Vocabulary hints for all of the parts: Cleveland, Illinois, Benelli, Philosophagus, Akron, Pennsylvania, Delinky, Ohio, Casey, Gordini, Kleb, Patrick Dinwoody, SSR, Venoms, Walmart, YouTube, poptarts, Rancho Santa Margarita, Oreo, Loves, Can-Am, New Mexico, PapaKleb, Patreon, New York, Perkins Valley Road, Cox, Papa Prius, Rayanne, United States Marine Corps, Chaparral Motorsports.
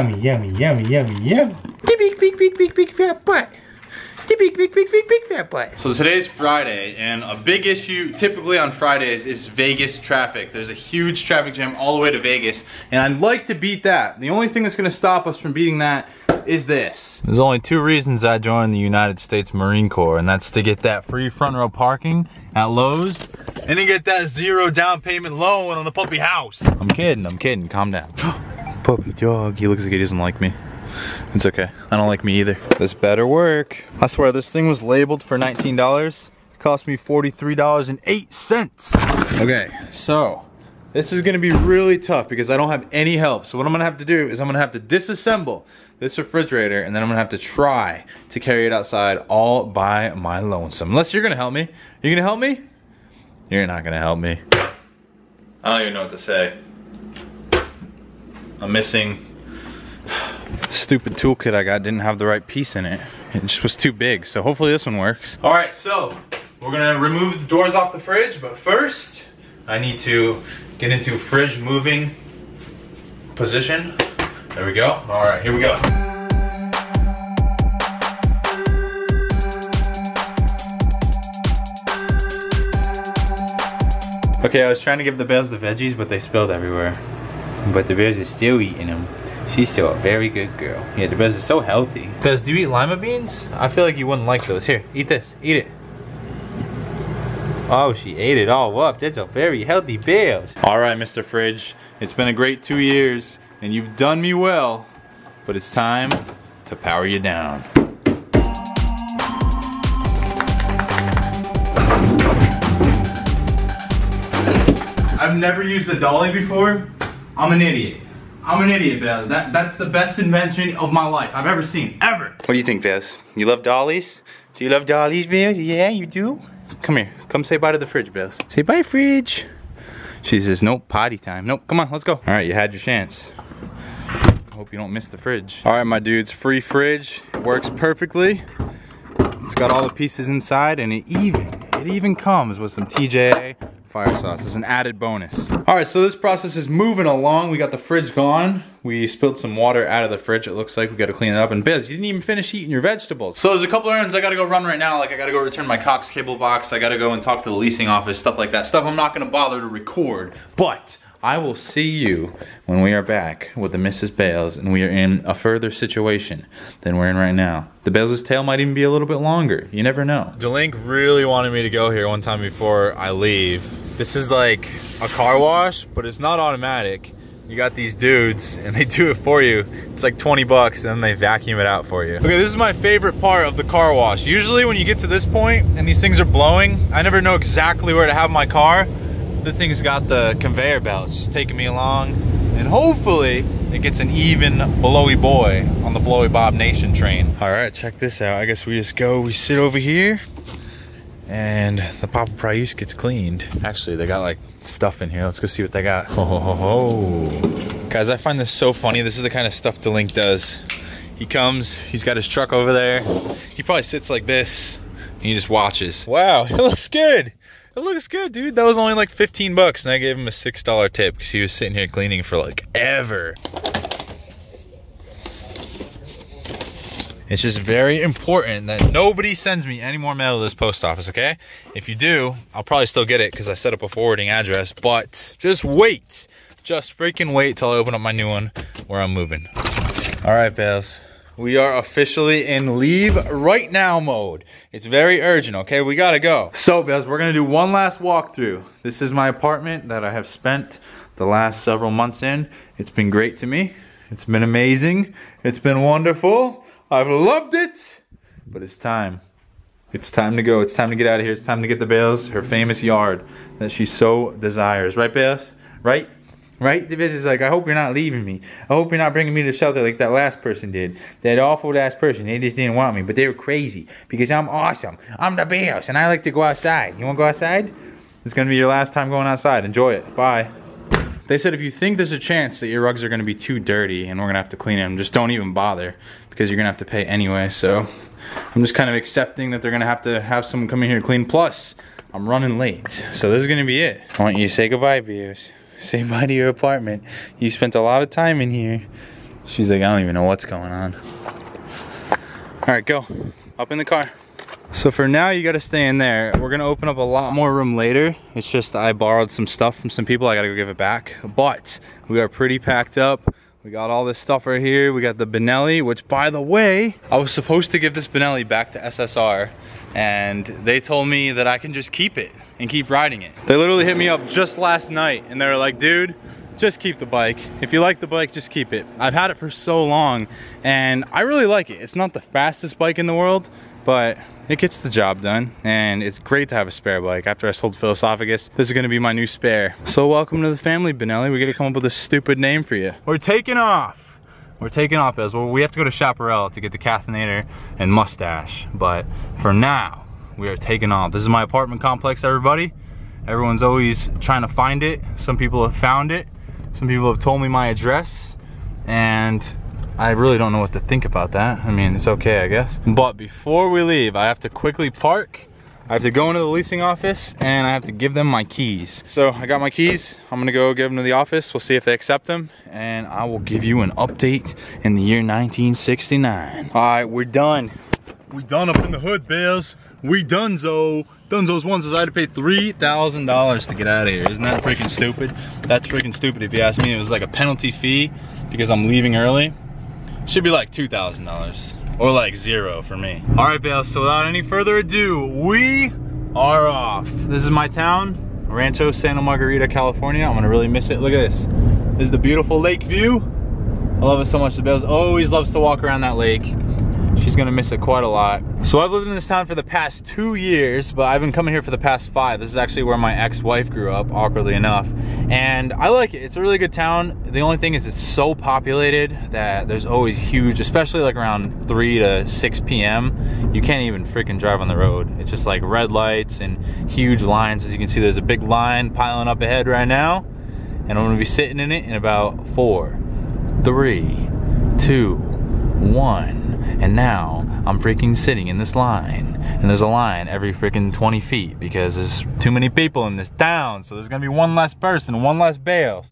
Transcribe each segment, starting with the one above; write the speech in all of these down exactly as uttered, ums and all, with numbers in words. yummy, yummy, yummy, yummy, yummy. The big, big, big, big, big fat butt. The big, big, big, big, big fat butt. So today's Friday, and a big issue typically on Fridays is Vegas traffic. There's a huge traffic jam all the way to Vegas, and I'd like to beat that. The only thing that's gonna stop us from beating that is this. There's only two reasons I joined the United States Marine Corps, and that's to get that free front row parking at Lowe's and to get that zero down payment loan on the puppy house. I'm kidding, I'm kidding, calm down. Puppy dog, he looks like he doesn't like me. It's okay, I don't like me either. This better work. I swear this thing was labeled for nineteen dollars. It cost me forty-three dollars and eight cents. Okay, so this is gonna be really tough because I don't have any help. So what I'm gonna have to do is I'm gonna have to disassemble this refrigerator, and then I'm gonna have to try to carry it outside all by my lonesome. Unless you're gonna help me. You're gonna help me? You're not gonna help me. I don't even know what to say. I'm missing. Stupid toolkit I got didn't have the right piece in it. It just was too big, so hopefully this one works. All right, so we're gonna remove the doors off the fridge, but first I need to get into fridge moving position. There we go. All right, here we go. Okay, I was trying to give the bears the veggies, but they spilled everywhere. But the bears are still eating them. She's still a very good girl. Yeah, the bears are so healthy. Bears, do you eat lima beans? I feel like you wouldn't like those. Here, eat this. Eat it. Oh, she ate it all up. That's a very healthy bear. All right, Mister Fridge. It's been a great two years, and you've done me well, but it's time to power you down. I've never used a dolly before. I'm an idiot. I'm an idiot, Vaz. That, that's the best invention of my life I've ever seen, ever. What do you think, Vaz? You love dollies? Do you love dollies, Vaz? Yeah, you do? Come here. Come say bye to the fridge, Vaz. Say bye, fridge. She says, nope, potty time. Nope, come on, let's go. All right, you had your chance. Hope you don't miss the fridge. All right, my dudes, free fridge. It works perfectly. It's got all the pieces inside, and it even, it even comes with some T J A. Fire sauce is an added bonus. All right, so this process is moving along. We got the fridge gone. We spilled some water out of the fridge. It looks like we got to clean it up. And Biz, you didn't even finish eating your vegetables. So there's a couple errands I got to go run right now. Like I got to go return my Cox cable box. I got to go and talk to the leasing office, stuff like that. Stuff I'm not going to bother to record, but I will see you when we are back with the Missus Bales and we are in a further situation than we're in right now. The Bales' tail might even be a little bit longer. You never know. Delink really wanted me to go here one time before I leave. This is like a car wash, but it's not automatic. You got these dudes and they do it for you. It's like twenty bucks and then they vacuum it out for you. Okay, this is my favorite part of the car wash. Usually when you get to this point and these things are blowing, I never know exactly where to have my car. The thing's got the conveyor belts taking me along, and hopefully it gets an even blowy boy on the Blowy Bob Nation train. All right, check this out. I guess we just go, we sit over here, and the Papa Prius gets cleaned. Actually, they got like stuff in here. Let's go see what they got. Ho, ho, ho, ho. Guys, I find this so funny. This is the kind of stuff Delink does. He comes, he's got his truck over there. He probably sits like this, and he just watches. Wow, it looks good. It looks good, dude. That was only like fifteen bucks, and I gave him a six dollar tip because he was sitting here cleaning for like ever. It's just very important that nobody sends me any more mail to this post office, okay? If you do, I'll probably still get it because I set up a forwarding address, but just wait. Just freaking wait till I open up my new one where I'm moving. All right, Bales. We are officially in leave right now mode. It's very urgent, okay? We gotta go. So, guys, we're gonna do one last walkthrough. This is my apartment that I have spent the last several months in. It's been great to me. It's been amazing. It's been wonderful. I've loved it. But it's time. It's time to go. It's time to get out of here. It's time to get the Bales her famous yard that she so desires. Right, Bales? Right? Right? The business is like, I hope you're not leaving me. I hope you're not bringing me to shelter like that last person did. That awful last person. They just didn't want me, but they were crazy because I'm awesome. I'm the Bears, and I like to go outside. You want to go outside? It's going to be your last time going outside. Enjoy it. Bye. They said if you think there's a chance that your rugs are going to be too dirty and we're going to have to clean them, just don't even bother because you're going to have to pay anyway. So I'm just kind of accepting that they're going to have to have someone come in here clean. Plus, I'm running late. So this is going to be it. I want you to say goodbye, Bears. Say bye to your apartment. You spent a lot of time in here. She's like, I don't even know what's going on. All right, go. Up in the car. So for now, you gotta stay in there. We're gonna open up a lot more room later. It's just I borrowed some stuff from some people. I gotta go give it back. But we are pretty packed up. We got all this stuff right here. We got the Benelli, which by the way, I was supposed to give this Benelli back to S S R, and they told me that I can just keep it and keep riding it. They literally hit me up just last night and they were like, dude, just keep the bike. If you like the bike, just keep it. I've had it for so long and I really like it. It's not the fastest bike in the world, but it gets the job done, and it's great to have a spare bike. After I sold Philosophagus, this is gonna be my new spare. So welcome to the family, Benelli. We gotta come up with a stupid name for you. We're taking off. We're taking off, as well. We have to go to Chaparral to get the Cathenator and mustache, but for now, we are taking off. This is my apartment complex, everybody. Everyone's always trying to find it. Some people have found it. Some people have told me my address, and I really don't know what to think about that. I mean, it's okay, I guess. But before we leave, I have to quickly park. I have to go into the leasing office and I have to give them my keys. So I got my keys. I'm gonna go give them to the office. We'll see if they accept them. And I will give you an update in the year nineteen sixty-nine. All right, we're done. We done up in the hood, Bales. We donezo. Dunzo's ones is I had to pay three thousand dollars to get out of here. Isn't that freaking stupid? That's freaking stupid if you ask me. It was like a penalty fee because I'm leaving early. Should be like two thousand dollars or like zero for me. All right, Bale, so without any further ado, we are off. This is my town, Rancho Santa Margarita, California. I'm gonna really miss it. Look at this. This is the beautiful lake view. I love it so much. The Bales always loves to walk around that lake. She's gonna miss it quite a lot. So I've lived in this town for the past two years, but I've been coming here for the past five. This is actually where my ex-wife grew up, awkwardly enough. And I like it, it's a really good town. The only thing is it's so populated that there's always huge, especially like around three to six P M You can't even freaking drive on the road. It's just like red lights and huge lines. As you can see, there's a big line piling up ahead right now. And I'm gonna be sitting in it in about four, three, two, one. And now I'm freaking sitting in this line. And there's a line every freaking twenty feet because there's too many people in this town. So there's gonna be one less person, one less Bales.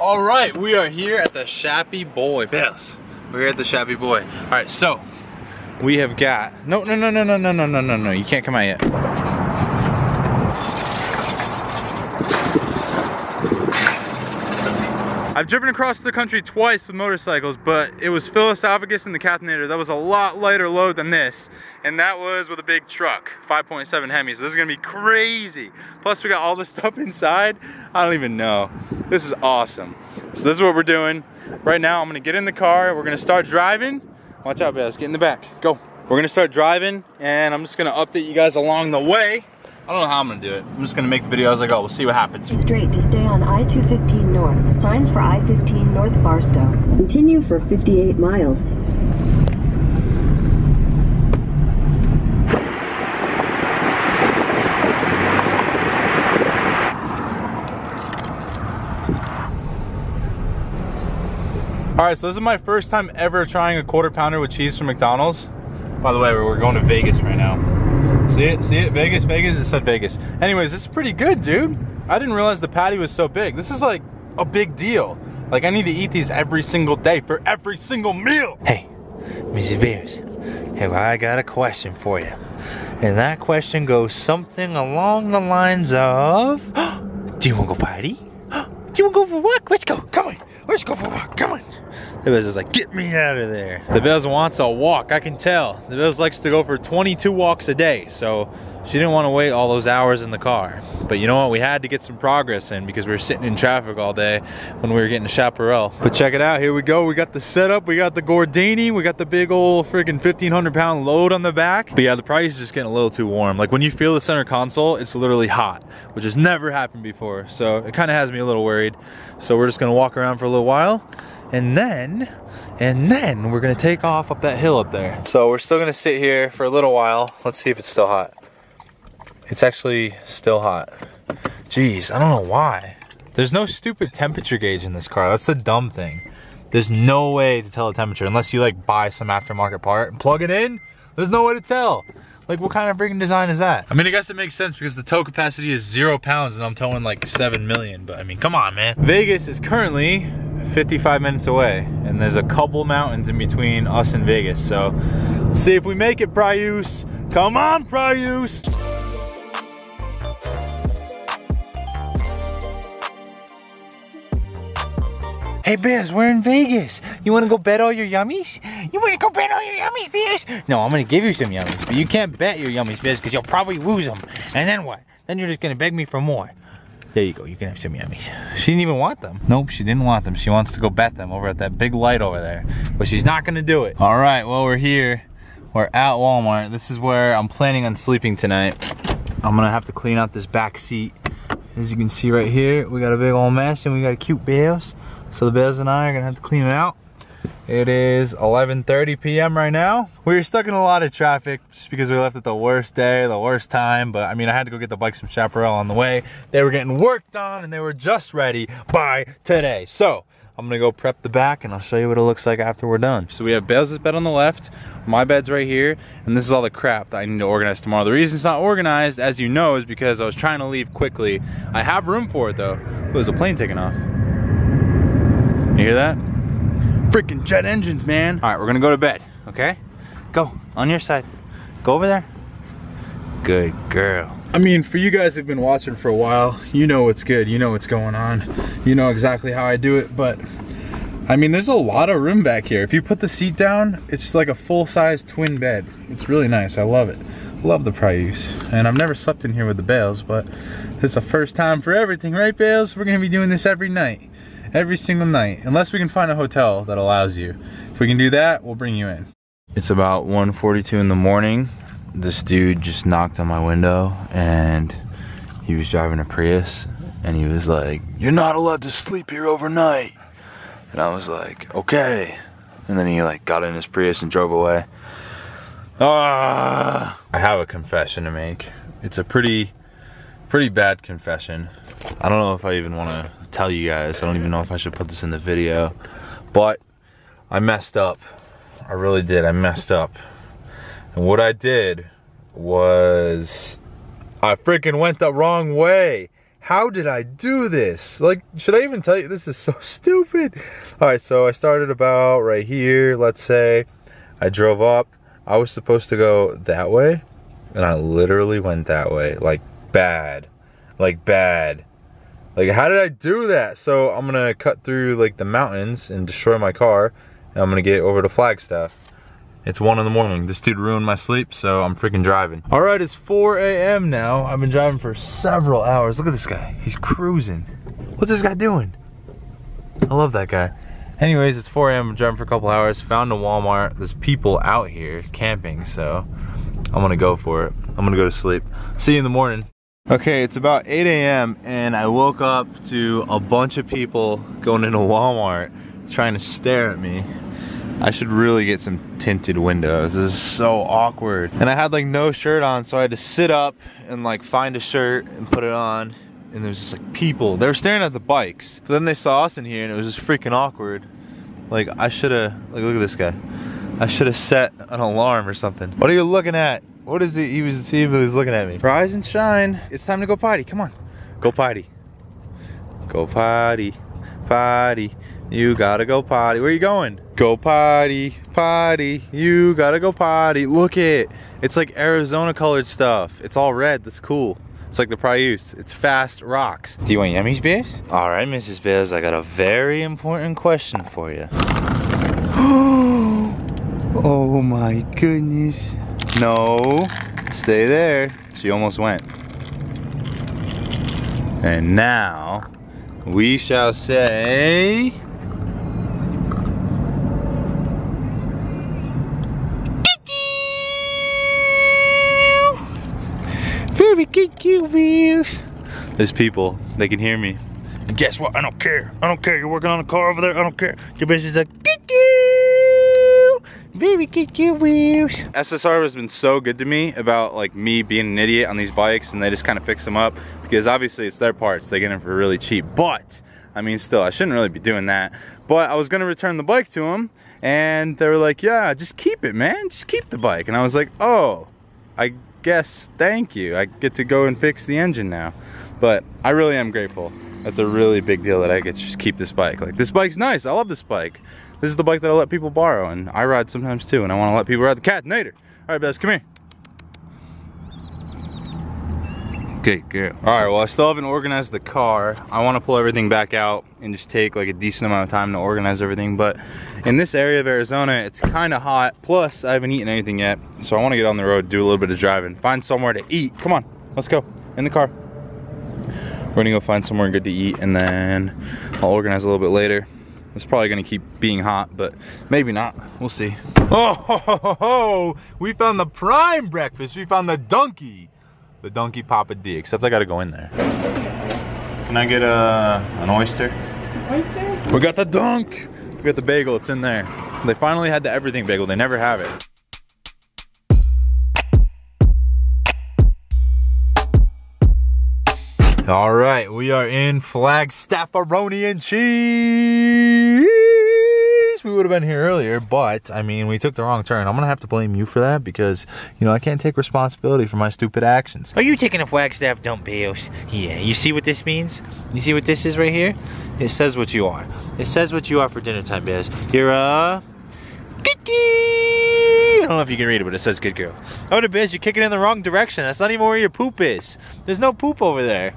All right, we are here at the Chappy Boy, Bales. We're here at the Chappy Boy. All right, so. We have got, no, no, no, no, no, no, no, no, no, no, you can't come out yet. I've driven across the country twice with motorcycles, but it was Philosophagus and the Cathenator. That was a lot lighter load than this. And that was with a big truck, five point seven Hemis. This is gonna be crazy. Plus we got all this stuff inside. I don't even know. This is awesome. So this is what we're doing. Right now I'm gonna get in the car. We're gonna start driving. Watch out, Bales, get in the back, go. We're gonna start driving and I'm just gonna update you guys along the way. I don't know how I'm gonna do it. I'm just gonna make the video as I go, we'll see what happens. Straight to stay on I two fifteen North, signs for I fifteen North Barstow. Continue for fifty-eight miles. All right, so this is my first time ever trying a quarter pounder with cheese from McDonald's. By the way, we're going to Vegas right now. See it, see it, Vegas, Vegas, it said Vegas. Anyways, this is pretty good, dude. I didn't realize the patty was so big. This is like a big deal. Like I need to eat these every single day for every single meal. Hey, Missus Beers, have I got a question for you? And that question goes something along the lines of, do you wanna go potty? Do you wanna go for a walk? Let's go, come on. Let's go for a walk, come on. The Bales is like, get me out of there. The Bales wants a walk, I can tell. The Bales likes to go for twenty-two walks a day, so she didn't want to wait all those hours in the car. But you know what, we had to get some progress in because we were sitting in traffic all day when we were getting to Chaparral. But check it out, here we go, we got the setup, we got the Gordini, we got the big old freaking fifteen hundred pound load on the back. But yeah, the Prius is just getting a little too warm. Like when you feel the center console, it's literally hot, which has never happened before. So it kind of has me a little worried. So we're just gonna walk around for a little while. And then, and then we're gonna take off up that hill up there. So we're still gonna sit here for a little while. Let's see if it's still hot. It's actually still hot. Jeez, I don't know why. There's no stupid temperature gauge in this car. That's the dumb thing. There's no way to tell the temperature unless you like buy some aftermarket part and plug it in. There's no way to tell. Like, what kind of freaking design is that? I mean, I guess it makes sense because the tow capacity is zero pounds and I'm towing like seven million, but I mean, come on, man. Vegas is currently fifty-five minutes away and there's a couple mountains in between us and Vegas. So let's see if we make it, Prius. Come on, Prius. Hey Bears, we're in Vegas. You wanna go bet all your yummies? You wanna go bet all your yummies, Bears? No, I'm gonna give you some yummies, but you can't bet your yummies, Bears, because you'll probably lose them. And then what? Then you're just gonna beg me for more. There you go, you can have some yummies. She didn't even want them. Nope, she didn't want them. She wants to go bet them over at that big light over there, but she's not gonna do it. All right, well, we're here. We're at Walmart. This is where I'm planning on sleeping tonight. I'm gonna have to clean out this back seat. As you can see right here, we got a big old mess and we got a cute Bears. So the Bears and I are gonna have to clean it out. It is eleven thirty p m right now. We were stuck in a lot of traffic just because we left at the worst day, the worst time. But I mean, I had to go get the bikes from Chaparral on the way. They were getting worked on and they were just ready by today. So I'm gonna go prep the back and I'll show you what it looks like after we're done. So we have Bales' bed on the left, my bed's right here, and this is all the crap that I need to organize tomorrow. The reason it's not organized, as you know, is because I was trying to leave quickly. I have room for it though. Oh, there's a plane taking off. You hear that? Freaking jet engines, man. All right, we're gonna go to bed, okay? Go, on your side. Go over there. Good girl. I mean, for you guys who've been watching for a while, you know what's good, you know what's going on. You know exactly how I do it, but I mean, there's a lot of room back here. If you put the seat down, it's like a full-size twin bed. It's really nice, I love it. Love the Prius. And I've never slept in here with the Bales, but this is the first time for everything, right, Bales? We're gonna be doing this every night. Every single night, unless we can find a hotel that allows you. If we can do that, we'll bring you in. It's about one forty-two in the morning. This dude just knocked on my window and he was driving a Prius and he was like, "You're not allowed to sleep here overnight." And I was like, "Okay." And then he like got in his Prius and drove away. Ah, I have a confession to make. It's a pretty pretty bad confession. I don't know if I even want to tell you guys. I don't even know if I should put this in the video, but I messed up. I really did. I messed up. And what I did was I freaking went the wrong way. How did I do this? Like, should I even tell you? This is so stupid. All right, so I started about right here. Let's say I drove up. I was supposed to go that way, and I literally went that way. Like, bad. Like, bad. Like, how did I do that? So I'm gonna cut through like the mountains and destroy my car, and I'm gonna get over to Flagstaff. It's one in the morning. This dude ruined my sleep, so I'm freaking driving. All right, it's four a m now. I've been driving for several hours. Look at this guy, he's cruising. What's this guy doing? I love that guy. Anyways, it's four a m, driving for a couple hours, found a Walmart. There's people out here camping, so I'm gonna go for it. I'm gonna go to sleep. See you in the morning. Okay, it's about eight a m and I woke up to a bunch of people going into Walmart trying to stare at me. I should really get some tinted windows. This is so awkward. And I had like no shirt on, so I had to sit up and like find a shirt and put it on. And there's just like people. They were staring at the bikes. But then they saw us in here and it was just freaking awkward. Like, I should've, like, look at this guy. I should've set an alarm or something. What are you looking at? What is it? He was, he was looking at me. Rise and shine. It's time to go potty. Come on. Go potty. Go potty. Potty. You gotta go potty. Where are you going? Go potty. Potty. You gotta go potty. Look it. It's like Arizona colored stuff. It's all red. That's cool. It's like the Prius. It's fast rocks. Do you want yummies, Bears? All right, Missus Bears. I got a very important question for you. Oh my goodness. No, stay there. She almost went. And now, we shall say... Very good, cute Bears. There's people, they can hear me. And guess what, I don't care. I don't care, you're working on a car over there, I don't care. Your bitch is like, Very good wheels. S S R has been so good to me about like me being an idiot on these bikes, and they just kind of fix them up because obviously it's their parts. They get them for really cheap, but I mean, still, I shouldn't really be doing that. But I was gonna return the bike to them, and they were like, yeah, just keep it, man. Just keep the bike. And I was like, oh, I guess thank you. I get to go and fix the engine now. But I really am grateful. That's a really big deal that I get to just keep this bike. Like, this bike's nice. I love this bike. This is the bike that I let people borrow, and I ride sometimes too, and I want to let people ride the Cathenator. All right, Bess, come here. Good girl. All right, well, I still haven't organized the car. I want to pull everything back out and just take like a decent amount of time to organize everything, but in this area of Arizona, it's kind of hot. Plus, I haven't eaten anything yet, so I want to get on the road, do a little bit of driving, find somewhere to eat. Come on, let's go. In the car. We're gonna go find somewhere good to eat, and then I'll organize a little bit later. It's probably gonna keep being hot, but maybe not. We'll see. Oh, ho, ho, ho, ho. We found the prime breakfast. We found the donkey. The donkey Papa D, except I gotta go in there. Can I get a, an oyster? Oyster? We got the dunk. We got the bagel, it's in there. They finally had the everything bagel. They never have it. All right, we are in Flagstaffaroni and cheese. We would have been here earlier, but I mean, we took the wrong turn. I'm gonna have to blame you for that because, you know, I can't take responsibility for my stupid actions. Are you taking a Flagstaff dump, Bios? Yeah, you see what this means? You see what this is right here? It says what you are. It says what you are for dinner time, Bios. You're a kiki. I don't know if you can read it, but it says good girl. Oh, the Biz, you're kicking in the wrong direction. That's not even where your poop is. There's no poop over there.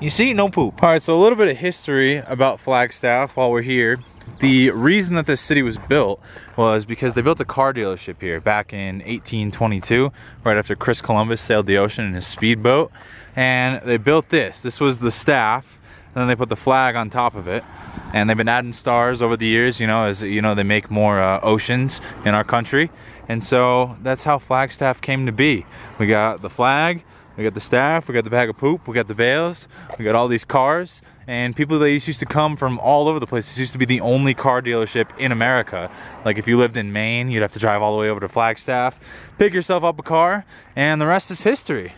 You see, no poop. All right, so a little bit of history about Flagstaff while we're here. The reason that this city was built was because they built a car dealership here back in eighteen twenty-two, right after Chris Columbus sailed the ocean in his speedboat. And they built this. This was the staff, and then they put the flag on top of it. And they've been adding stars over the years, you know, as you know, they make more uh, oceans in our country. And so that's how Flagstaff came to be. We got the flag, we got the staff, we got the bag of poop, we got the bales, we got all these cars, and people that used to come from all over the place. This used to be the only car dealership in America. Like, if you lived in Maine, you'd have to drive all the way over to Flagstaff, pick yourself up a car, and the rest is history.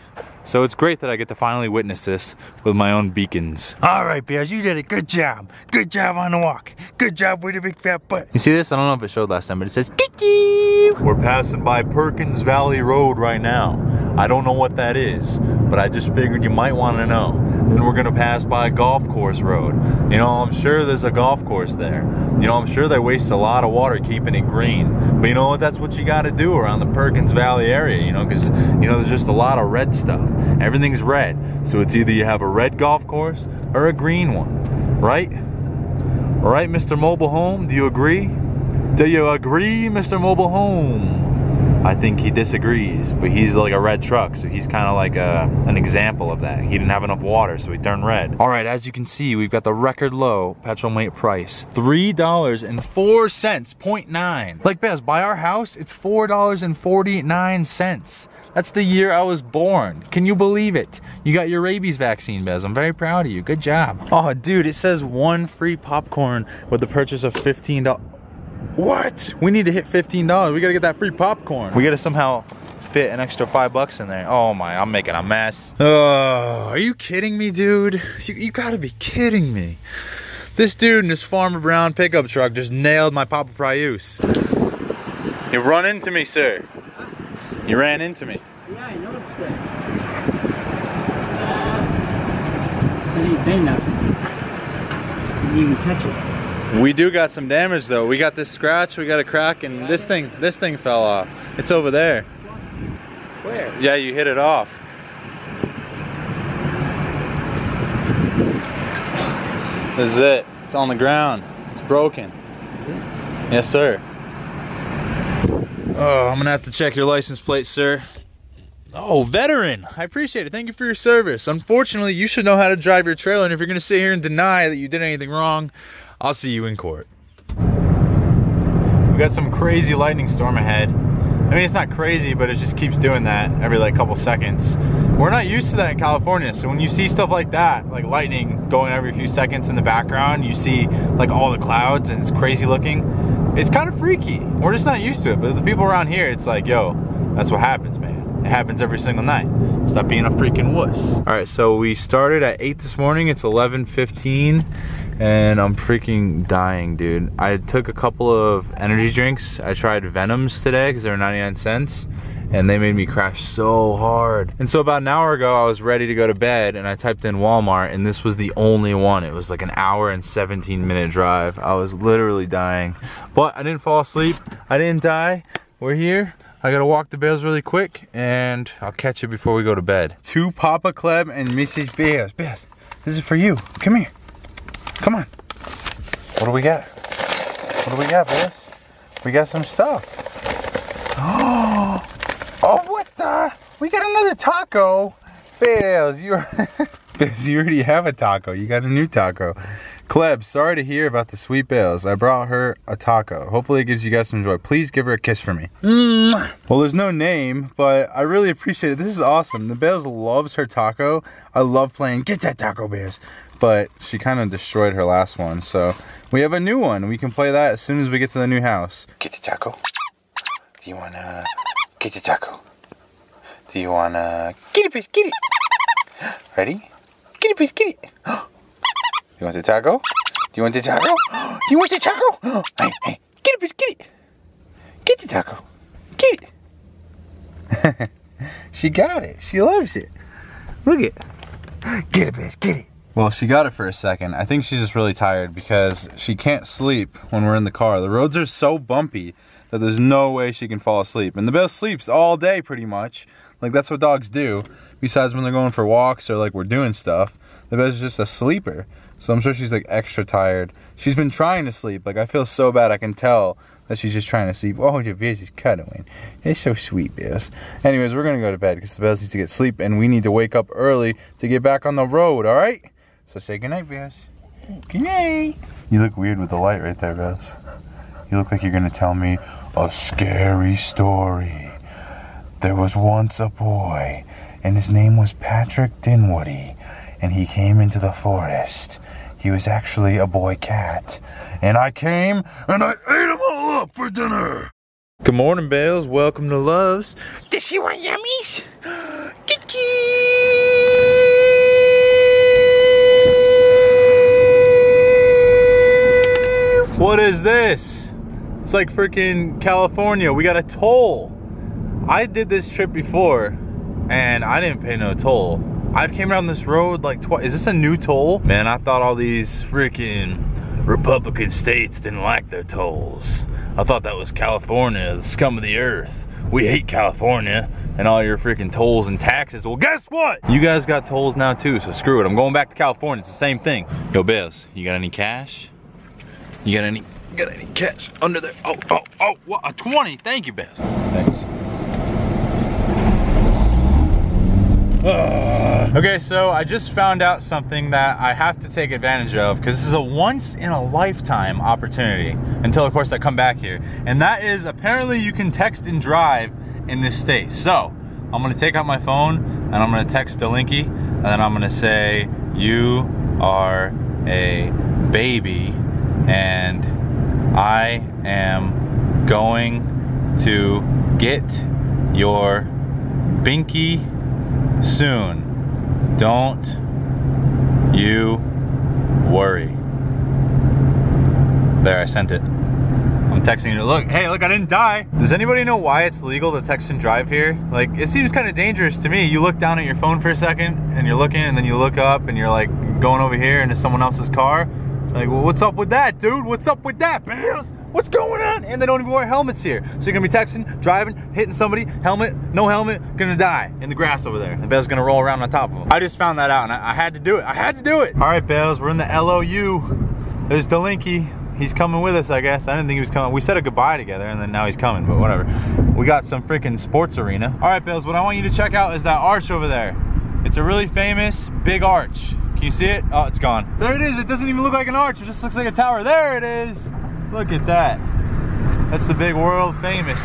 So it's great that I get to finally witness this with my own beacons. All right, Bears, you did a good job. Good job on the walk. Good job with a big fat butt. You see this? I don't know if it showed last time, but it says Kiki. We're passing by Perkins Valley Road right now. I don't know what that is, but I just figured you might want to know. And we're gonna pass by Golf Course Road. You know, I'm sure there's a golf course there. You know, I'm sure they waste a lot of water keeping it green. But you know what? That's what you gotta do around the Perkins Valley area, you know, because, you know, there's just a lot of red stuff. Everything's red. So it's either you have a red golf course or a green one, right? Right, Mister Mobile Home? Do you agree? Do you agree, Mister Mobile Home? I think he disagrees, but he's like a red truck, so he's kind of like a, an example of that. He didn't have enough water, so he turned red. All right, as you can see, we've got the record low petrol mate price, three dollars and four cents, point nine. Like, Bez, by our house, it's four dollars and forty-nine cents. That's the year I was born. Can you believe it? You got your rabies vaccine, Bez. I'm very proud of you. Good job. Oh, dude, it says one free popcorn with the purchase of fifteen dollars. What? We need to hit fifteen dollars. We gotta get that free popcorn. We gotta somehow fit an extra five bucks in there. Oh my, I'm making a mess. Oh, are you kidding me, dude? You, you gotta be kidding me. This dude in his Farmer Brown pickup truck just nailed my Papa Prius. You run into me, sir. You ran into me. Yeah, I know it's that. It ain't been nothing. Didn't even touch it. We do got some damage though. We got this scratch, we got a crack, and this thing this thing fell off. It's over there. Where? Yeah, you hit it off. This is it. It's on the ground. It's broken. Is it? Yes, sir. Oh, I'm gonna have to check your license plate, sir. Oh, veteran, I appreciate it. Thank you for your service. Unfortunately, you should know how to drive your trailer, and if you're gonna sit here and deny that you did anything wrong, I'll see you in court. We got some crazy lightning storm ahead. I mean, it's not crazy, but it just keeps doing that every like couple seconds. We're not used to that in California, so when you see stuff like that, like lightning going every few seconds in the background, you see like all the clouds and it's crazy looking. it's kind of freaky. We're just not used to it, but the people around here, it's like, yo, that's what happens, man. It happens every single night. Stop being a freaking wuss. All right, so we started at eight this morning. It's eleven fifteen, and I'm freaking dying, dude. I took a couple of energy drinks. I tried Venoms today because they were ninety-nine cents. And they made me crash so hard. And so about an hour ago, I was ready to go to bed and I typed in Walmart and this was the only one. It was like an hour and seventeen minute drive. I was literally dying. But I didn't fall asleep, I didn't die. We're here. I gotta walk the bears really quick and I'll catch you before we go to bed. To Papa Cleb and Missus Bears. Bears, this is for you. Come here. Come on. What do we got? What do we got, Bears? We got some stuff. Oh! Oh, what the? We got another taco. Bales, you you already have a taco. You got a new taco. Cleb, sorry to hear about the sweet Bales. I brought her a taco. Hopefully it gives you guys some joy. Please give her a kiss for me. Well, there's no name, but I really appreciate it. This is awesome. The Bales loves her taco. I love playing, get that taco, Bales. But she kind of destroyed her last one, so we have a new one. We can play that as soon as we get to the new house. Get the taco. Do you want to... Get the taco. Do you wanna get it, please? Get it. Ready? Get it, please. Get it. You want the taco? Do you want the taco? Do you want the taco? Hey, hey. Get it, please. Get it. Get the taco. Get it. She got it. She loves it. Look it. Get it, please. Get it. Well, she got it for a second. I think she's just really tired because she can't sleep when we're in the car. The roads are so bumpy that there's no way she can fall asleep. And the Bale sleeps all day pretty much. Like that's what dogs do. Besides when they're going for walks or like we're doing stuff. The Bale's just a sleeper. So I'm sure she's like extra tired. She's been trying to sleep. Like I feel so bad. I can tell that she's just trying to sleep. Oh, your Bale's is cuddling. It's so sweet, Bales. Anyways, we're gonna go to bed because the Bale needs to get sleep and we need to wake up early to get back on the road, all right? So say goodnight, Bales. Goodnight. You look weird with the light right there, Bales. You look like you're gonna tell me a scary story. There was once a boy, and his name was Patrick Dinwoody, and he came into the forest. He was actually a boy cat, and I came and I ate him all up for dinner. Good morning, Bales. Welcome to Loves. Does she want yummies? What is this? It's like freaking California. We got a toll. I did this trip before and I didn't pay no toll. I've came around this road like twice. Is this a new toll? Man, I thought all these freaking Republican states didn't like their tolls. I thought that was California, the scum of the earth. We hate California and all your freaking tolls and taxes. Well, guess what? You guys got tolls now too, so screw it. I'm going back to California. It's the same thing. Yo, Bales, you got any cash? You got any? Got any cash under there? Oh, oh, oh, what, a twenty. Thank you, Bess. Thanks. Uh, okay, so I just found out something that I have to take advantage of because this is a once in a lifetime opportunity until, of course, I come back here. And that is apparently you can text and drive in this state. So I'm going to take out my phone and I'm going to text Delinky and then I'm going to say, you are a baby and I am going to get your binky soon. Don't you worry. There, I sent it. I'm texting you. Look, hey, look, I didn't die. Does anybody know why it's legal to text and drive here? Like, it seems kind of dangerous to me. You look down at your phone for a second and you're looking and then you look up and you're like going over here into someone else's car. Like, well, what's up with that, dude? What's up with that, Bales? What's going on? And they don't even wear helmets here. So you're gonna be texting, driving, hitting somebody, helmet, no helmet, gonna die in the grass over there. And Bales gonna roll around on top of him. I just found that out and I, I had to do it. I had to do it. All right, Bales, we're in the L O U. There's Delinky. He's coming with us, I guess. I didn't think he was coming. We said a goodbye together and then now he's coming, but whatever. We got some freaking sports arena. All right, Bales, what I want you to check out is that arch over there. It's a really famous big arch. Can you see it? Oh, it's gone. There it is. It doesn't even look like an arch. It just looks like a tower. There it is. Look at that. That's the big world famous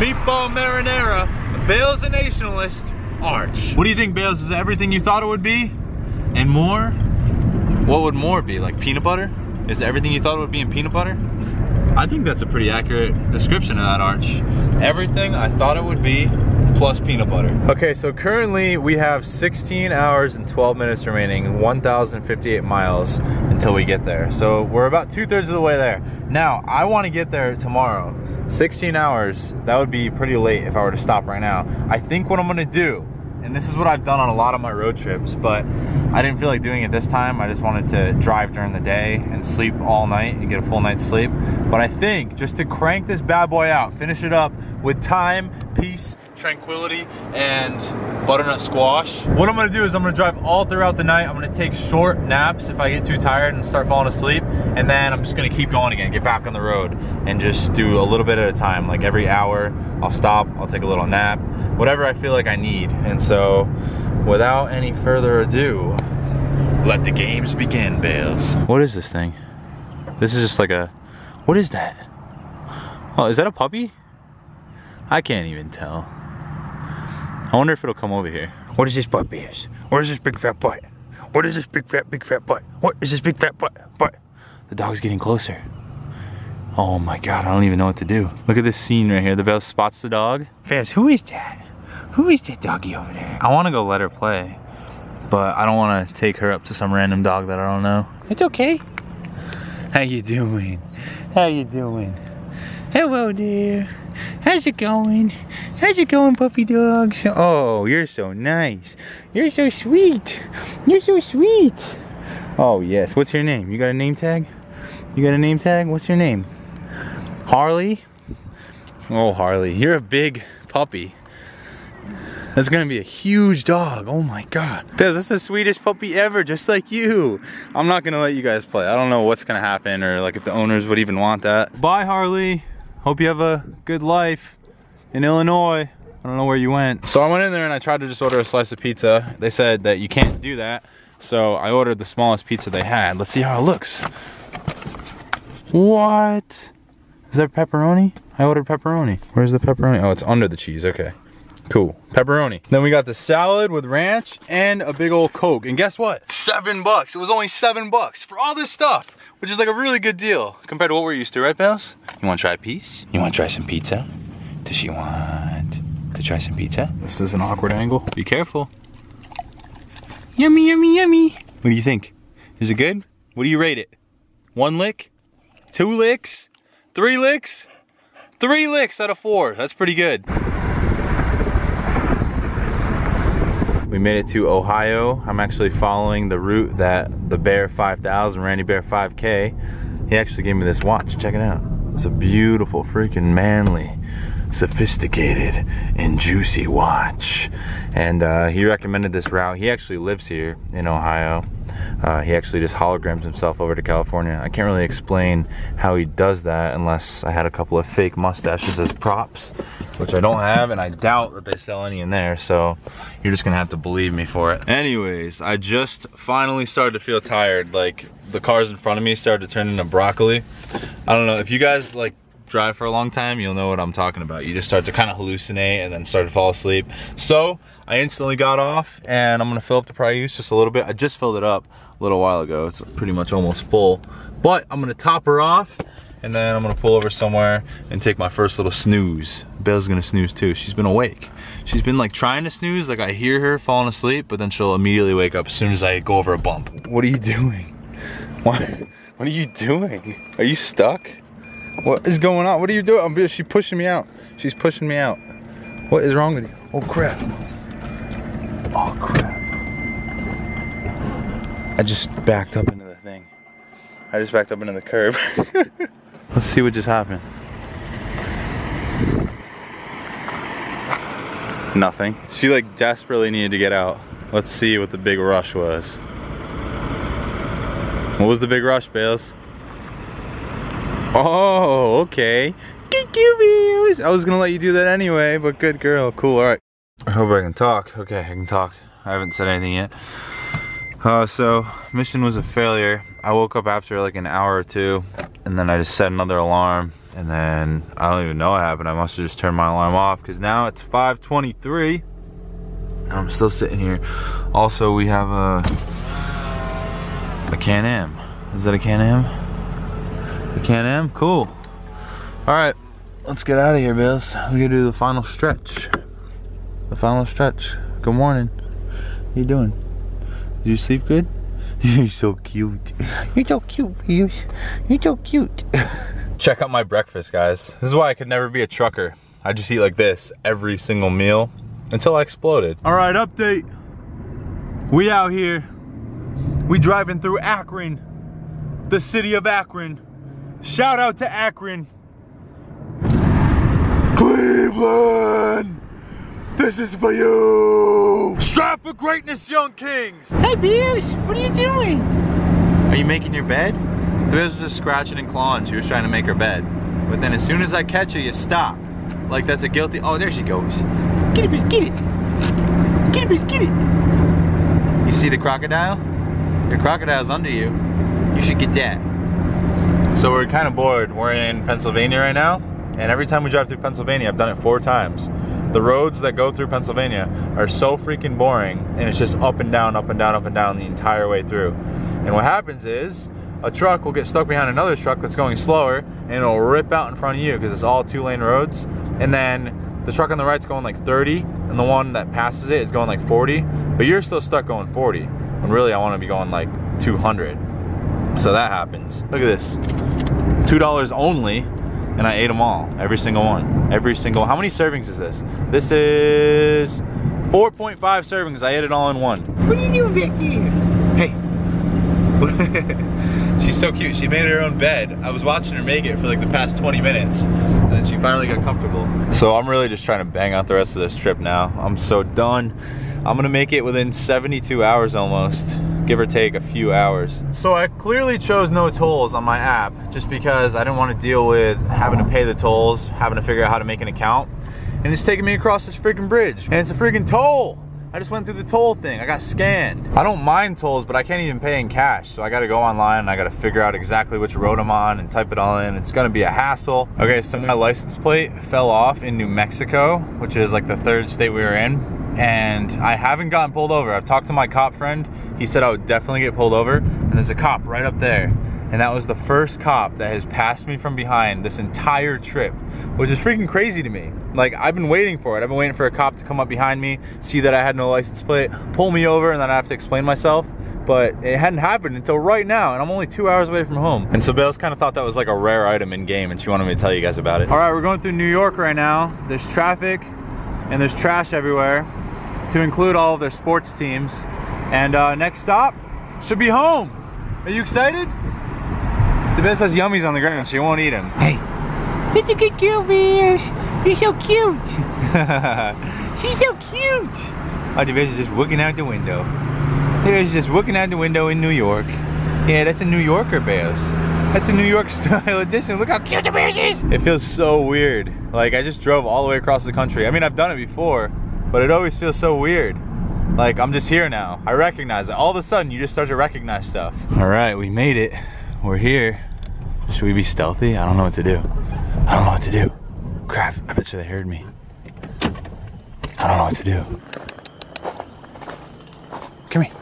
meatball marinara, Bales a nationalist arch. What do you think, Bales? Is everything you thought it would be? And more? What would more be? Like peanut butter? Is everything you thought it would be in peanut butter? I think that's a pretty accurate description of that arch. Everything I thought it would be, plus peanut butter. Okay, so currently we have sixteen hours and twelve minutes remaining, one thousand fifty-eight miles until we get there. So we're about two thirds of the way there. Now, I wanna get there tomorrow. sixteen hours, that would be pretty late if I were to stop right now. I think what I'm gonna do, and this is what I've done on a lot of my road trips, but I didn't feel like doing it this time. I just wanted to drive during the day and sleep all night and get a full night's sleep. But I think just to crank this bad boy out, finish it up with time, peace, tranquility, and butternut squash. What I'm gonna do is I'm gonna drive all throughout the night. I'm gonna take short naps if I get too tired and start falling asleep. And then I'm just gonna keep going again, get back on the road and just do a little bit at a time. Like every hour, I'll stop, I'll take a little nap, whatever I feel like I need. And so without any further ado, let the games begin, Bales. What is this thing? This is just like a, what is that? Oh, is that a puppy? I can't even tell. I wonder if it'll come over here. What is this butt, Beers? What is this big fat butt? What is this big fat, big fat butt? What is this big fat butt, butt? The dog's getting closer. Oh my God, I don't even know what to do. Look at this scene right here. The Belle spots the dog. Bears, who is that? Who is that doggy over there? I wanna go let her play, but I don't wanna take her up to some random dog that I don't know. It's okay. How you doing? How you doing? Hello, dear. How's it going? How's it going, puppy dogs? Oh, you're so nice. You're so sweet. You're so sweet. Oh, yes. What's your name? You got a name tag? You got a name tag? What's your name? Harley? Oh, Harley. You're a big puppy. That's gonna be a huge dog. Oh my God. Because that's the sweetest puppy ever, just like you. I'm not gonna let you guys play. I don't know what's gonna happen or like if the owners would even want that. Bye, Harley. Hope you have a good life in Illinois. I don't know where you went. So I went in there and I tried to just order a slice of pizza. They said that you can't do that. So I ordered the smallest pizza they had. Let's see how it looks. What? Is that pepperoni? I ordered pepperoni. Where's the pepperoni? Oh, it's under the cheese, okay. Cool, pepperoni. Then we got the salad with ranch and a big old Coke. And guess what? Seven bucks, it was only seven bucks for all this stuff, which is like a really good deal compared to what we're used to, right, Bales? You wanna try a piece? You wanna try some pizza? Does she want to try some pizza? This is an awkward angle. Be careful. Yummy, yummy, yummy. What do you think? Is it good? What do you rate it? One lick? Two licks? Three licks? Three licks out of four. That's pretty good. We made it to Ohio. I'm actually following the route that the Bear five thousand, Randy Bear five K, he actually gave me this watch. Check it out. It's a beautiful, freaking manly, sophisticated, and juicy watch. And uh, he recommended this route. He actually lives here in Ohio. Uh, he actually just holograms himself over to California. I can't really explain how he does that unless I had a couple of fake mustaches as props, which I don't have, and I doubt that they sell any in there, so you're just gonna have to believe me for it. Anyways, I just finally started to feel tired. Like, the cars in front of me started to turn into broccoli. I don't know, if you guys like drive for a long time, you'll know what I'm talking about. You just start to kind of hallucinate and then start to fall asleep. So I instantly got off and I'm gonna fill up the Prius just a little bit. I just filled it up a little while ago. It's pretty much almost full, but I'm gonna top her off and then I'm gonna pull over somewhere and take my first little snooze. Belle's gonna snooze too. She's been awake. She's been like trying to snooze, like I hear her falling asleep, but then she'll immediately wake up as soon as I go over a bump. What are you doing? What, what are you doing? Are you stuck? What is going on? What are you doing? Is she pushing me out? She's pushing me out. What is wrong with you? Oh crap. Oh crap. I just backed up into the thing. I just backed up into the curb. Let's see what just happened. Nothing. She like desperately needed to get out. Let's see what the big rush was. What was the big rush, Bales? Oh, okay. I was gonna let you do that anyway, but good girl. Cool, all right. I hope I can talk. Okay, I can talk. I haven't said anything yet. Uh, so, mission was a failure. I woke up after like an hour or two, and then I just set another alarm, and then I don't even know what happened. I must have just turned my alarm off, because now it's five twenty-three, and I'm still sitting here. Also, we have a, a Can-Am. Is that a Can-Am? Can-Am? Cool. All right, let's get out of here, Biz. We're gonna do the final stretch. The final stretch. Good morning. How you doing? Did you sleep good? You're so cute. You're so cute, You're so cute. Check out my breakfast, guys. This is why I could never be a trucker. I just eat like this every single meal until I exploded. All right, update. We out here. We driving through Akron, the city of Akron. Shout out to Akron. Cleveland, this is for you. Strive for greatness, young kings. Hey, Pius, what are you doing? Are you making your bed? The bitch was just scratching and clawing. She was trying to make her bed. But then as soon as I catch her, you stop. Like that's a guilty, oh, there she goes. Get it, bitch, get it. Get it, bitch, get it. You see the crocodile? Your crocodile's under you. You should get that. So we're kind of bored. We're in Pennsylvania right now. And every time we drive through Pennsylvania, I've done it four times. The roads that go through Pennsylvania are so freaking boring, and it's just up and down, up and down, up and down the entire way through. And what happens is, a truck will get stuck behind another truck that's going slower, and it'll rip out in front of you because it's all two lane roads. And then the truck on the right's going like thirty, and the one that passes it is going like forty, but you're still stuck going forty, when really I want to be going like two hundred. So that happens. Look at this, two dollars only. And I ate them all, every single one, every single. How many servings is this? This is four point five servings. I ate it all in one. What are you doing back here? Hey, she's so cute. She made her own bed. I was watching her make it for like the past twenty minutes, and then she finally got comfortable. So I'm really just trying to bang out the rest of this trip now. I'm so done. I'm gonna make it within seventy-two hours almost, give or take a few hours. So I clearly chose no tolls on my app just because I didn't want to deal with having to pay the tolls, having to figure out how to make an account. And it's taking me across this freaking bridge. And it's a freaking toll. I just went through the toll thing. I got scanned. I don't mind tolls, but I can't even pay in cash. So I got to go online and I got to figure out exactly which road I'm on and type it all in. It's going to be a hassle. Okay, so my license plate fell off in New Mexico, which is like the third state we were in. And I haven't gotten pulled over. I've talked to my cop friend. He said I would definitely get pulled over. And there's a cop right up there. And that was the first cop that has passed me from behind this entire trip, which is freaking crazy to me. Like, I've been waiting for it. I've been waiting for a cop to come up behind me, see that I had no license plate, pull me over, and then I have to explain myself. But it hadn't happened until right now, and I'm only two hours away from home. And so Bales kind of thought that was like a rare item in game, and she wanted me to tell you guys about it. All right, we're going through New York right now. There's traffic, and there's trash everywhere, to include all of their sports teams. And uh, next stop should be home. Are you excited? The bitch has yummies on the ground. She won't eat them. Hey, that's a good girl, Bears. You're so cute. She's so cute. Oh, the bitch is just looking out the window. The bitch is just looking out the window in New York. Yeah, that's a New Yorker, Bears. That's a New York style edition. Look how cute the Bears is. It feels so weird. Like, I just drove all the way across the country. I mean, I've done it before, but it always feels so weird. Like, I'm just here now. I recognize it. All of a sudden, you just start to recognize stuff. All right, we made it. We're here. Should we be stealthy? I don't know what to do. I don't know what to do. Crap, I bet you they heard me. I don't know what to do. Come here.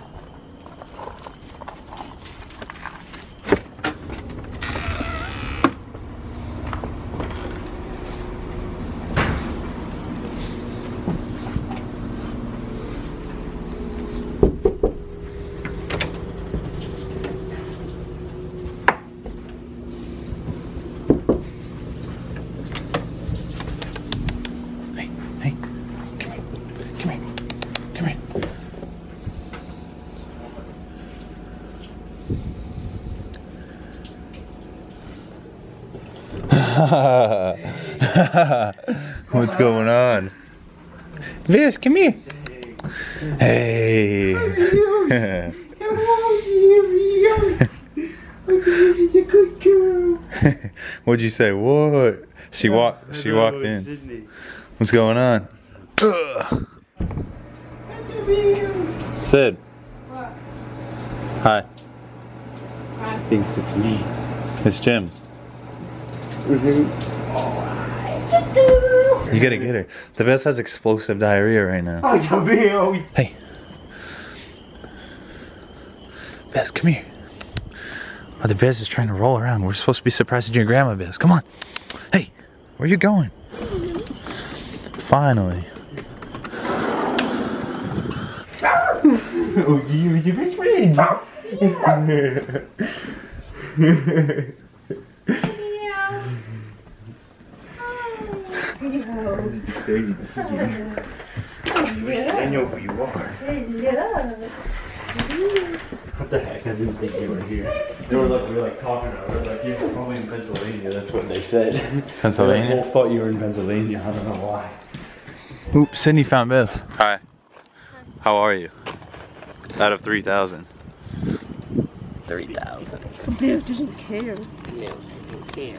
What's going on? Viz, come here. Hey. Hey. What'd you say? What? She walked. She walked in. What's going on? Ugh. Sid. What? Hi. Hi. Thinks it's me. It's Jim. Mm-hmm. You gotta get her. The best has explosive diarrhea right now. Oh, hey. Bess, come here. Oh, the Bez is trying to roll around. We're supposed to be surprising your grandma, Bez. Come on. Hey. Where you going? Finally. Oh, you with your best friend. Yeah. Oh. I know who you are. What the heck? I didn't think you were here. They were like, we were like talking about it. Like, you're probably in Pennsylvania. That's what they said. Pennsylvania? They all thought you were in Pennsylvania. I don't know why. Oops, Sydney found Biff. Hi. How are you? Out of three thousand. three thousand. Biff doesn't care. No, doesn't care.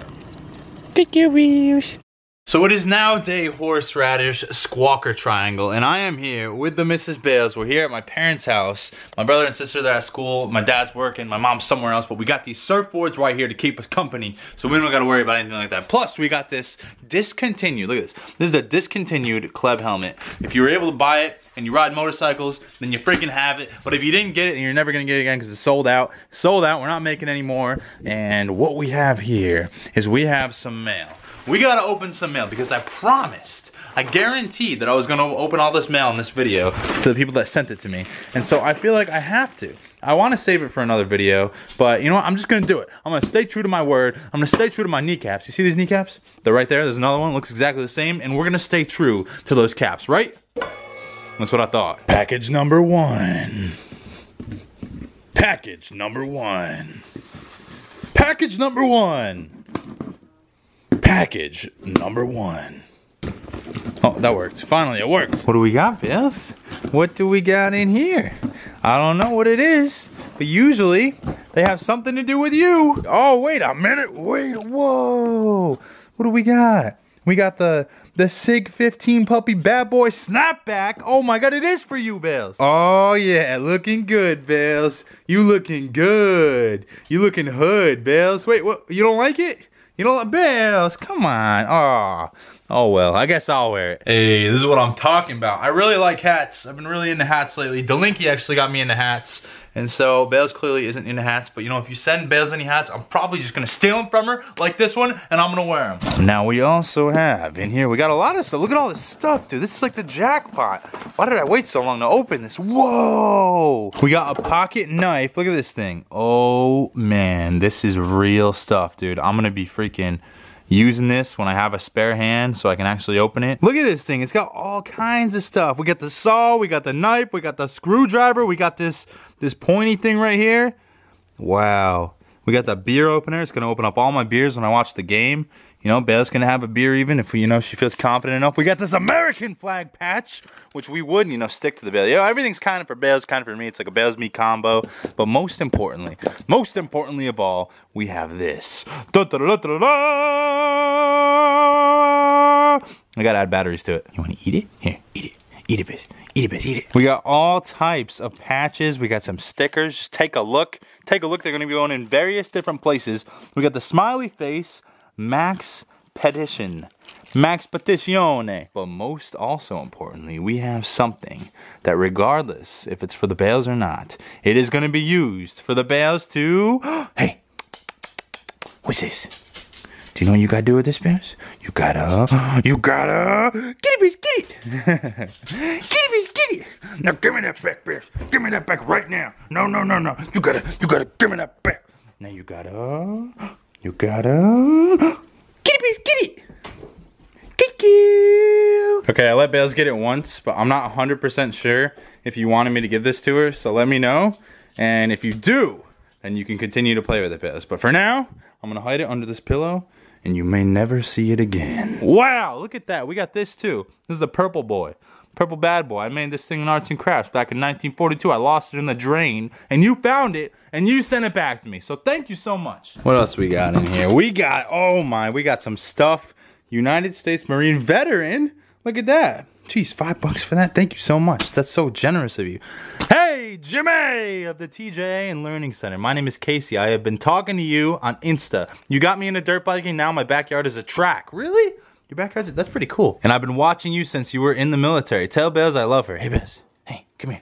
Pick your wheels. So it is now day horseradish squawker triangle, and I am here with the Missus Bales. We're here at my parents' house. My brother and sister are at school, my dad's working, my mom's somewhere else, but we got these surfboards right here to keep us company, so we don't gotta worry about anything like that. Plus, we got this discontinued, look at this. This is a discontinued Kleb helmet. If you were able to buy it, and you ride motorcycles, then you freaking have it. But if you didn't get it, and you're never gonna get it again because it's sold out, sold out, we're not making any more. And what we have here is we have some mail. We gotta open some mail because I promised, I guaranteed that I was gonna open all this mail in this video to the people that sent it to me. And so I feel like I have to. I wanna save it for another video, but you know what, I'm just gonna do it. I'm gonna stay true to my word. I'm gonna stay true to my kneecaps. You see these kneecaps? They're right there, there's another one, looks exactly the same, and we're gonna stay true to those caps, right? That's what I thought. Package number one. Package number one. Package number one. Package number one. Oh, that worked. Finally, it worked. What do we got, Bales? What do we got in here? I don't know what it is, but usually they have something to do with you. Oh, wait a minute. Wait, whoa. What do we got? We got the the Sig fifteen puppy bad boy snapback. Oh my God, it is for you, Bales. Oh yeah, looking good, Bales. You looking good. You looking hood, Bales. Wait, what? You don't like it? You know what, Bales, come on. Oh, oh well, I guess I'll wear it. Hey, this is what I'm talking about. I really like hats. I've been really into hats lately. Delinky actually got me into hats. And so Bales clearly isn't into hats, but you know, if you send Bales any hats, I'm probably just gonna steal them from her, like this one, and I'm gonna wear them. Now we also have in here, we got a lot of stuff. Look at all this stuff, dude. This is like the jackpot. Why did I wait so long to open this? Whoa! We got a pocket knife. Look at this thing. Oh man, this is real stuff, dude. I'm gonna be freaking using this when I have a spare hand so I can actually open it. Look at this thing, it's got all kinds of stuff. We got the saw, we got the knife, we got the screwdriver, we got this this pointy thing right here. Wow. We got the beer opener. It's gonna open up all my beers when I watch the game. You know, Bale's gonna have a beer even if, you know, she feels confident enough. We got this American flag patch, which we would, you know, stick to the Bale. You know, everything's kind of for Bale's, kind of for me. It's like a Bale's me combo. But most importantly, most importantly of all, we have this. Da, da, da, da, da, da. I gotta add batteries to it. You wanna eat it? Here, eat it. Eat it, bitch. Eat it, bitch. Eat it. We got all types of patches. We got some stickers. Just take a look. Take a look. They're gonna be going in various different places. We got the smiley face. Max Petition. Max Petition. But most also importantly, we have something that regardless if it's for the Bales or not, it is going to be used for the Bales to... Hey! What's this? Do you know what you gotta do with this, Bales? You gotta... You gotta... Get it, bitch! Get it! Get it, bitch! Get it! Now give me that back, Bales! Give me that back right now! No, no, no, no! You gotta... You gotta... Give me that back! Now you gotta... You gotta get it, bitch, get it. Get you. Okay, I let Bales get it once, but I'm not one hundred percent sure if you wanted me to give this to her, so let me know. And if you do, then you can continue to play with it, Bales. But for now, I'm gonna hide it under this pillow, and you may never see it again. Wow, look at that. We got this too. This is the purple boy. Purple bad boy. I made this thing in arts and crafts back in nineteen forty-two. I lost it in the drain, and you found it, and you sent it back to me. So thank you so much. What else we got in here? We got, oh my, we got some stuff. United States Marine veteran. Look at that. Jeez, five bucks for that? Thank you so much. That's so generous of you. Hey, Jimmy of the T J A and Learning Center. My name is Casey. I have been talking to you on Insta. You got me into dirt biking. Now my backyard is a track. Really? Your backyard's it? That's pretty cool. And I've been watching you since you were in the military. Tell Bales I love her. Hey, Bales. Hey, come here.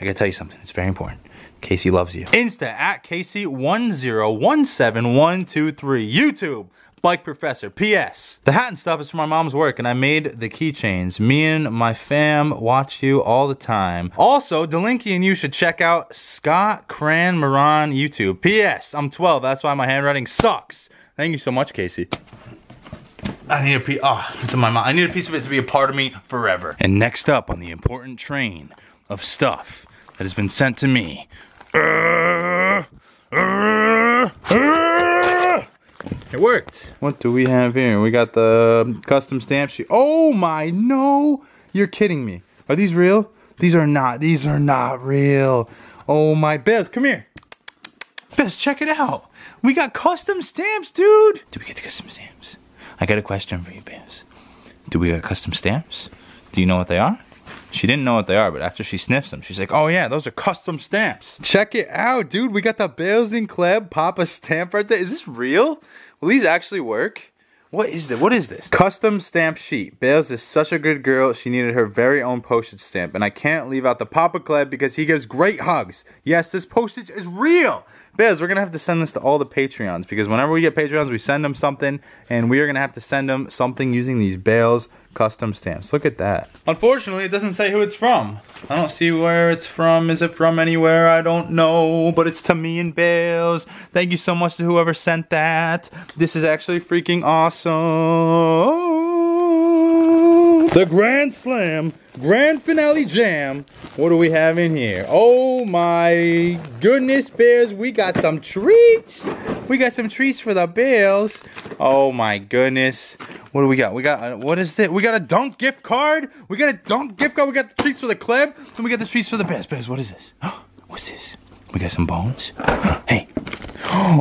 I gotta tell you something. It's very important. Casey loves you. Insta at Casey one zero one seven one two three. YouTube. like Professor. P S The hat and stuff is from my mom's work, and I made the keychains. Me and my fam watch you all the time. Also, Delinky and you should check out Scott Cran Moran YouTube. P S I'm twelve, that's why my handwriting sucks. Thank you so much, Casey. I need a piece. Oh, it's in my mind. I need a piece of it to be a part of me forever. And next up on the important train of stuff that has been sent to me. Uh, uh, uh, it worked. What do we have here? We got the custom stamp sheet. Oh my, no! You're kidding me. Are these real? These are not. These are not real. Oh my, Bez, come here. Bez, check it out. We got custom stamps, dude. Do we get the custom stamps? I got a question for you, Bez. Do we get custom stamps? Do you know what they are? She didn't know what they are, but after she sniffs them, she's like, oh yeah, those are custom stamps. Check it out, dude. We got the Bales and Kleb Papa stamp right there. Is this real? Will these actually work? What is this? What is this? Custom stamp sheet. Bales is such a good girl. She needed her very own postage stamp. And I can't leave out the Papa Kleb because he gives great hugs. Yes, this postage is real. Bales, we're going to have to send this to all the Patreons. Because whenever we get Patreons, we send them something. And we are going to have to send them something using these Bales custom stamps. Look at that. Unfortunately, it doesn't say who it's from. I don't see where it's from. Is it from anywhere? I don't know, but it's to me and Bales. Thank you so much to whoever sent that. This is actually freaking awesome. The Grand Slam, Grand Finale Jam. What do we have in here? Oh my goodness, Bales, we got some treats. We got some treats for the Bales. Oh my goodness. What do we got? We got, uh, what is this? We got a Dunk gift card. We got a Dunk gift card. We got the treats for the Kleb. Then we got the treats for the Bez. Bez, what is this? What's this? We got some bones. Hey.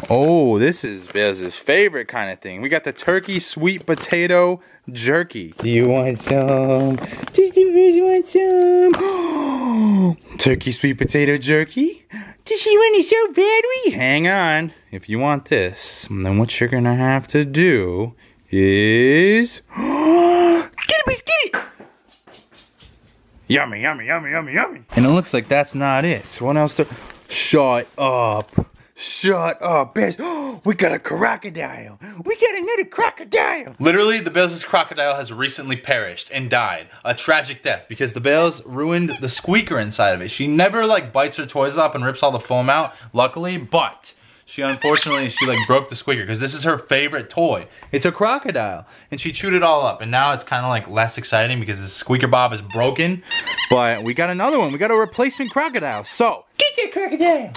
Oh, this is Bez's favorite kind of thing. We got the turkey sweet potato jerky. Do you want some? Does you want some? Turkey sweet potato jerky? Does she want it so badly? Hang on. If you want this, then what you're going to have to do is get it, please, get it! Yummy, yummy, yummy, yummy, yummy. And it looks like that's not it. So what else to shut up? Shut up, Bez. We got a crocodile. We got another crocodile. Literally, the Bales' crocodile has recently perished and died. A tragic death because the Bales ruined the squeaker inside of it. She never like bites her toys up and rips all the foam out, luckily, but she unfortunately, she like broke the squeaker because this is her favorite toy. It's a crocodile and she chewed it all up and now it's kind of like less exciting because the squeaker bob is broken. But we got another one. We got a replacement crocodile. So, get that crocodile.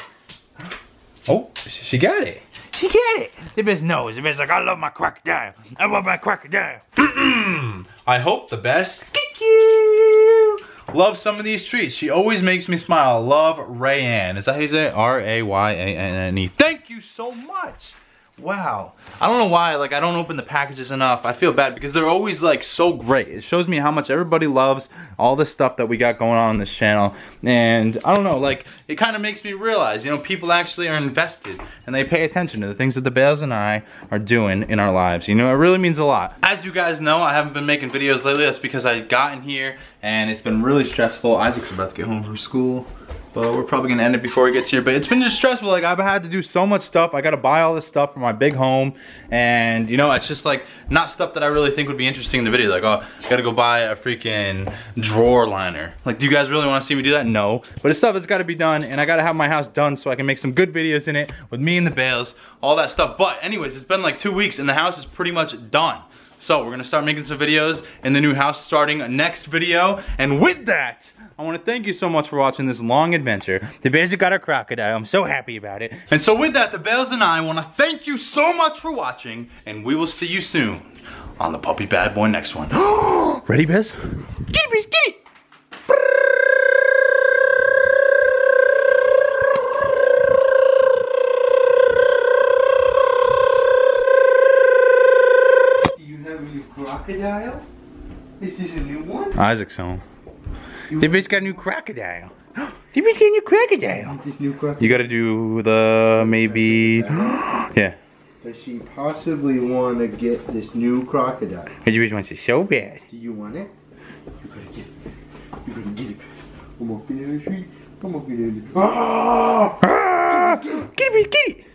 Oh, she got it. She got it. The best knows. The best like, I love my crocodile. I love my crocodile. I hope the best. Get you. Love some of these treats. She always makes me smile. Love, Rayanne. Is that how you say it? R A Y A N N E. Thank you so much. Wow. I don't know why, like, I don't open the packages enough. I feel bad because they're always, like, so great. It shows me how much everybody loves all the stuff that we got going on on this channel. And, I don't know, like, it kind of makes me realize, you know, people actually are invested. And they pay attention to the things that the Bales and I are doing in our lives. You know, it really means a lot. As you guys know, I haven't been making videos lately. That's because I got in here and it's been really stressful. Isaac's about to get home from school. But we're probably gonna end it before he gets here. But it's been just stressful. Like, I've had to do so much stuff. I gotta buy all this stuff for my big home. And, you know, it's just like not stuff that I really think would be interesting in the video. Like, oh, I gotta go buy a freaking drawer liner. Like, do you guys really wanna see me do that? No. But it's stuff that's gotta be done. And I gotta have my house done so I can make some good videos in it with me and the Bales, all that stuff. But, anyways, it's been like two weeks and the house is pretty much done. So we're gonna start making some videos in the new house starting next video. And with that, I wanna thank you so much for watching this long adventure. The Bales got a crocodile, I'm so happy about it. And so with that, the Bales and I wanna thank you so much for watching and we will see you soon on the Puppy Bad Boy next one. Ready, Bez? Get it, Bez, get it! Crocodile? This is a new one? Isaac's home. The bitch got a new crocodile. The bitch got a new crocodile. This new crocodile. You gotta do the maybe. Yeah. Does she possibly want to get this new crocodile? The bitch wants it so bad. Do you want it? You gotta get it. You gotta get it. I'm walking down the street. I'm walking down the street. Oh! Get it, get it.